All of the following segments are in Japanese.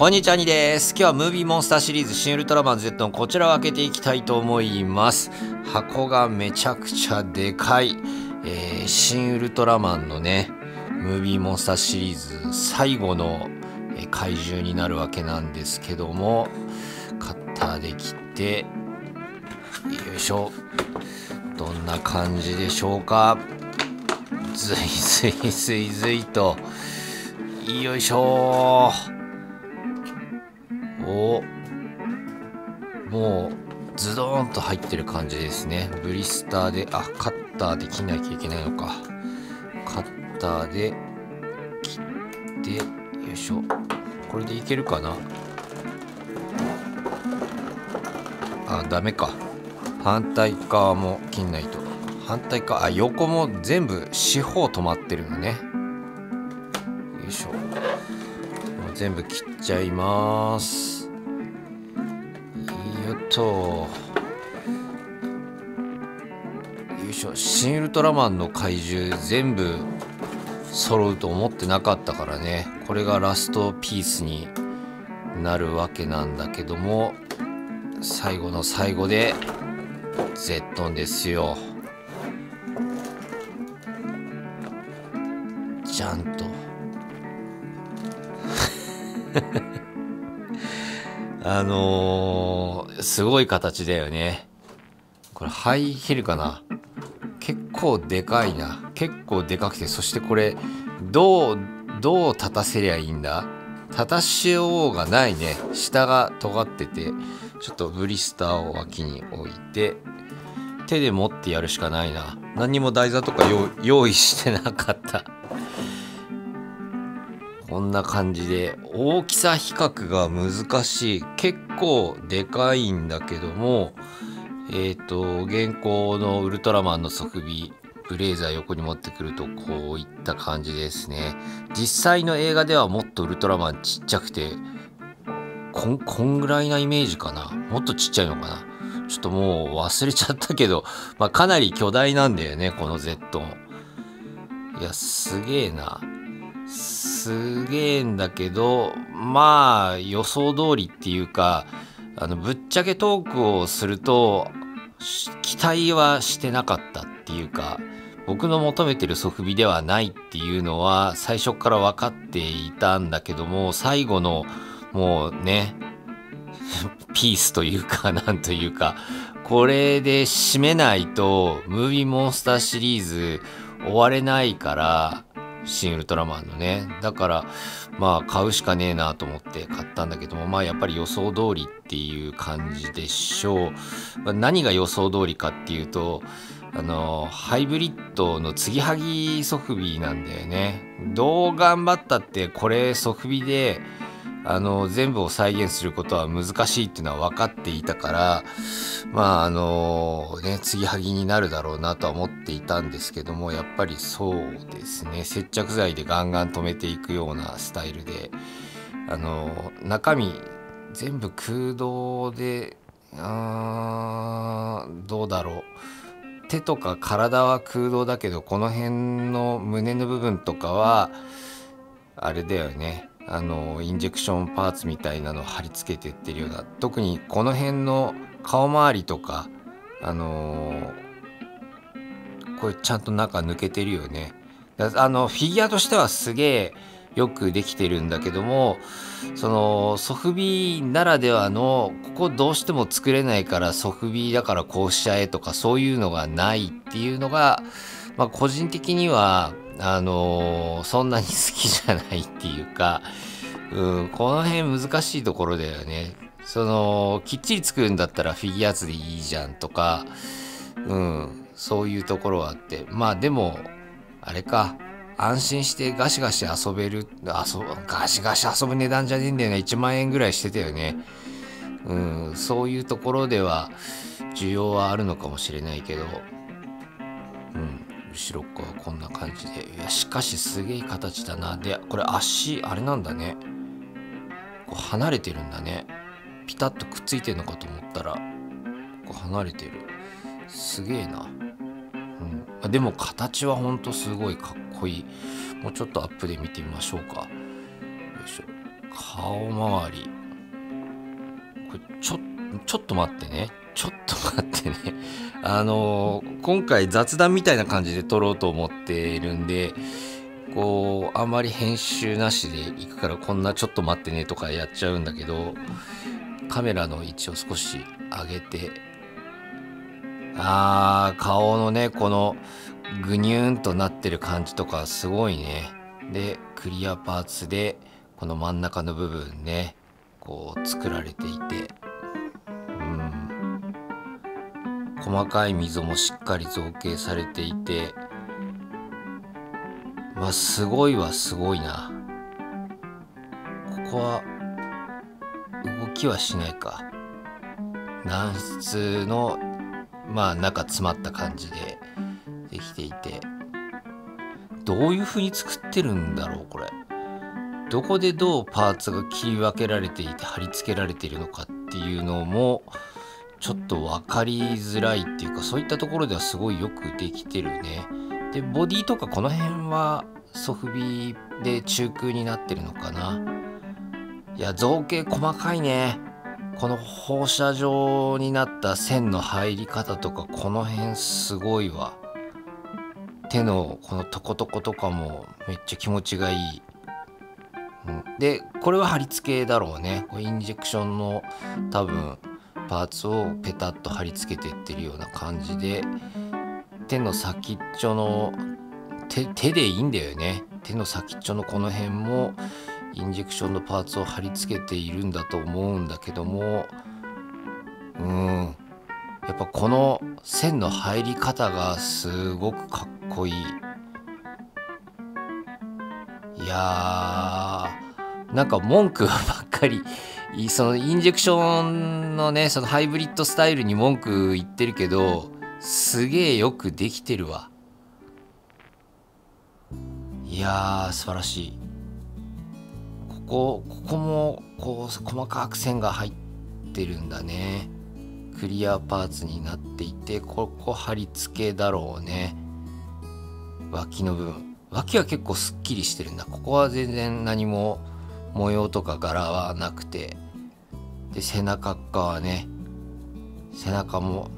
こんにちは、にです。今日はムービーモンスターシリーズ新ウルトラマンゼットン、こちらを開けていきたいと思います。箱がめちゃくちゃでかい。新ウルトラマンのね、ムービーモンスターシリーズ最後の怪獣になるわけなんですけども、カッターで切って、よいしょ。どんな感じでしょうか。ずいずいずいずいと。よいしょー。お、もうズドーンと入ってる感じですね。ブリスターで、あ、カッターで切んなきゃいけないのか。カッターで切って、よいしょ。これでいけるかな。あ、ダメか。反対側も切んないと。反対側、あ、横も全部四方止まってるのね。よいしょ。全部切っちゃいます。よっと。よいしょ。新ウルトラマンの怪獣全部揃うと思ってなかったからね。これがラストピースになるわけなんだけども、最後の最後でゼットンですよ。じゃんと。すごい形だよね。これ入るかな。結構でかいな。結構でかくて、そしてこれどう立たせりゃいいんだ。立たしようがないね。下が尖ってて、ちょっとブリスターを脇に置いて手で持ってやるしかないな。何にも台座とか用意してなかった。こんな感じで大きさ比較が難しい。結構でかいんだけども、現行のウルトラマンの側尾ブレーザー横に持ってくるとこういった感じですね。実際の映画ではもっとウルトラマンちっちゃくて、こんぐらいなイメージかな。もっとちっちゃいのかな。ちょっともう忘れちゃったけど、まあ、かなり巨大なんだよね、このゼットン。いや、すげえな。すげえんだけど、まあ予想通りっていうか、ぶっちゃけトークをすると期待はしてなかったっていうか、僕の求めてるソフビではないっていうのは最初から分かっていたんだけども、最後のもうねピースというかなんというか、これで締めないとムービーモンスターシリーズ終われないから、新ウルトラマンのね。だからまあ買うしかねえなと思って買ったんだけども、まあやっぱり予想通りっていう感じでしょう。何が予想通りかっていうと、ハイブリッドの継ぎはぎソフビなんだよね。どう頑張ったってこれソフビで全部を再現することは難しいっていうのは分かっていたから、まあね、継ぎはぎになるだろうなとは思っていたんですけども、やっぱりそうですね、接着剤でガンガン止めていくようなスタイルで、中身全部空洞で、どうだろう、手とか体は空洞だけど、この辺の胸の部分とかはあれだよね、インジェクションパーツみたいなのを貼り付けていってるような。特にこの辺の顔周りとか、これちゃんと中抜けてるよね。フィギュアとしてはすげえよくできてるんだけども、そのソフビならではの、ここどうしても作れないからソフビだからこうしちゃえとか、そういうのがないっていうのが、まあ、個人的にはそんなに好きじゃないっていうか、この辺難しいところだよね。きっちり作るんだったらフィギュアーツでいいじゃんとか、そういうところはあって、まあでもあれか、安心してガシガシ遊べる、ガシガシ遊ぶ値段じゃねえんだよね。1万円ぐらいしてたよね。そういうところでは需要はあるのかもしれないけど、後ろっ側こんな感じで。いや、しかしすげえ形だな。で、これ足あれなんだね、こう離れてるんだね。ピタッとくっついてるのかと思ったら、こう離れてる。すげえな。でも形はほんとすごいかっこいい。もうちょっとアップで見てみましょうか。よいしょ。顔周り。これちょっと待ってね。ちょっと待ってね。今回雑談みたいな感じで撮ろうと思っているんで、こう、あんまり編集なしで行くからこんなちょっと待ってねとかやっちゃうんだけど、カメラの位置を少し上げて、顔のね、このぐにゅーんとなってる感じとかすごいね。で、クリアパーツで、この真ん中の部分ね、こう作られていて、細かい溝もしっかり造形されていて、まあすごいはすごいな。ここは動きはしないか。軟質のまあ中詰まった感じでできていて、どういう風に作ってるんだろうこれ。どこでどうパーツが切り分けられていて貼り付けられているのかっていうのもちょっと分かりづらいっていうか、そういったところではすごいよくできてるね。でボディとかこの辺はソフビで中空になってるのかな。いや造形細かいね。この放射状になった線の入り方とかこの辺すごいわ。手のこのトコトコとかもめっちゃ気持ちがいい。でこれは貼り付けだろうね。これインジェクションの多分パーツをペタッと貼り付けていってるような感じで、手の先っちょの 手でいいんだよね。手の先っちょのこの辺もインジェクションのパーツを貼り付けているんだと思うんだけども、やっぱこの線の入り方がすごくかっこいい。いやー、なんか文句ばっかり、そのインジェクションのね、そのハイブリッドスタイルに文句言ってるけど、すげえよくできてるわ。いやー素晴らしい。ここもこう細かく線が入ってるんだね。クリアパーツになっていて、ここ貼り付けだろうね。脇の部分、脇は結構すっきりしてるんだ。ここは全然何も模様とか柄はなくて、で背中側ね、背中も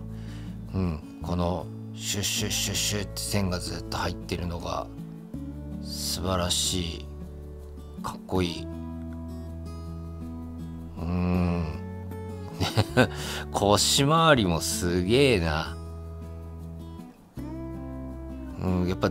このシュッシュッシュッシュッって線がずっと入ってるのが素晴らしい、かっこいい。腰回りもすげえな。やっぱ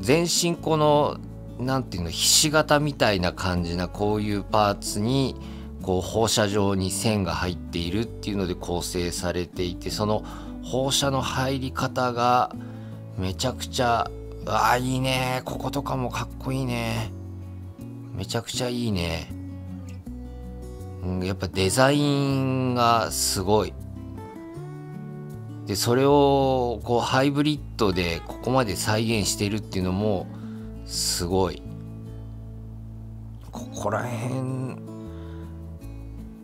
全身このなんていうの、ひし形みたいな感じなこういうパーツにこう放射状に線が入っているっていうので構成されていて、その放射の入り方がめちゃくちゃ、いいね。こことかもかっこいいね。めちゃくちゃいいね。やっぱデザインがすごい。でそれをこうハイブリッドでここまで再現しているっていうのもすごい。ここら辺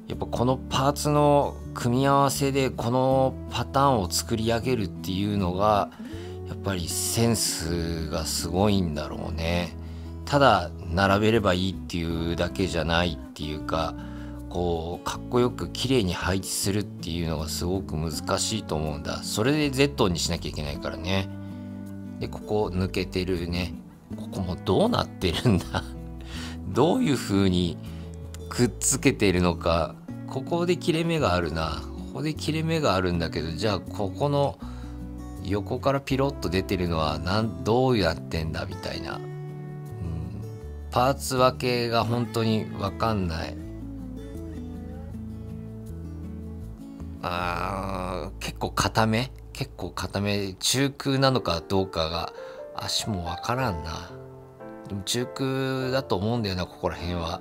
やっぱこのパーツの組み合わせでこのパターンを作り上げるっていうのがやっぱりセンスがすごいんだろうね。ただ並べればいいっていうだけじゃないっていうか、こうかっこよく綺麗に配置するっていうのがすごく難しいと思うんだ。それでゼットンにしなきゃいけないからね。でここ抜けてるね。ここもどうなってるんだどういう風にくっつけているのか。ここで切れ目があるな。ここで切れ目があるんだけど、じゃあここの横からピロッと出てるのはどうやってんだみたいな、パーツ分けが本当に分かんない。結構固め中空なのかどうかが足も分からんな。でも中空だと思うんだよな、ここら辺は。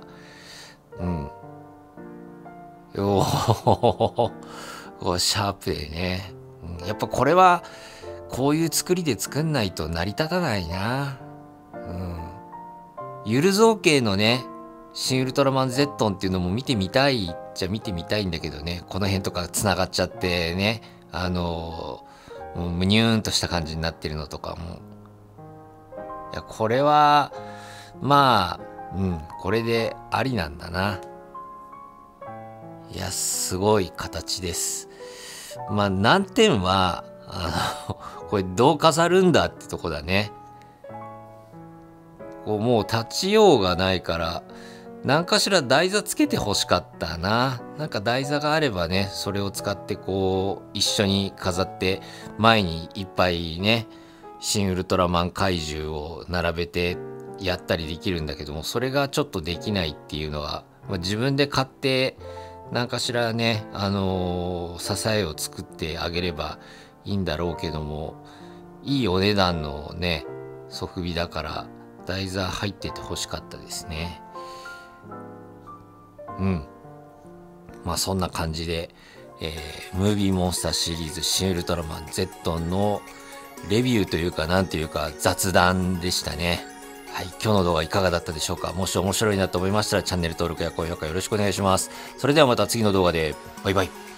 シャープでね。やっぱこれはこういう作りで作んないと成り立たないな。ゆる造形のね、新ウルトラマンゼットンっていうのも見てみたいっちゃ見てみたいんだけどね。この辺とか繋がっちゃってね、むにゅーんとした感じになってるのとかも。いやこれはまあうん、これでありなんだな。いや、すごい形です。まあ、難点は、これどう飾るんだってとこだね。こうもう立ちようがないから、何かしら台座つけて欲しかったな。なんか台座があればね、それを使ってこう、一緒に飾って、前にいっぱいね、新ウルトラマン怪獣を並べてやったりできるんだけども、それがちょっとできないっていうのは、まあ、自分で買って、何かしらね、支えを作ってあげればいいんだろうけども、いいお値段のね、ソフビだから、台座入ってて欲しかったですね。うん。まあそんな感じで、ムービーモンスターシリーズシン・ウルトラマンゼットンのレビューというかなんというか雑談でしたね。はい。今日の動画いかがだったでしょうか？もし面白いなと思いましたらチャンネル登録や高評価よろしくお願いします。それではまた次の動画で。バイバイ。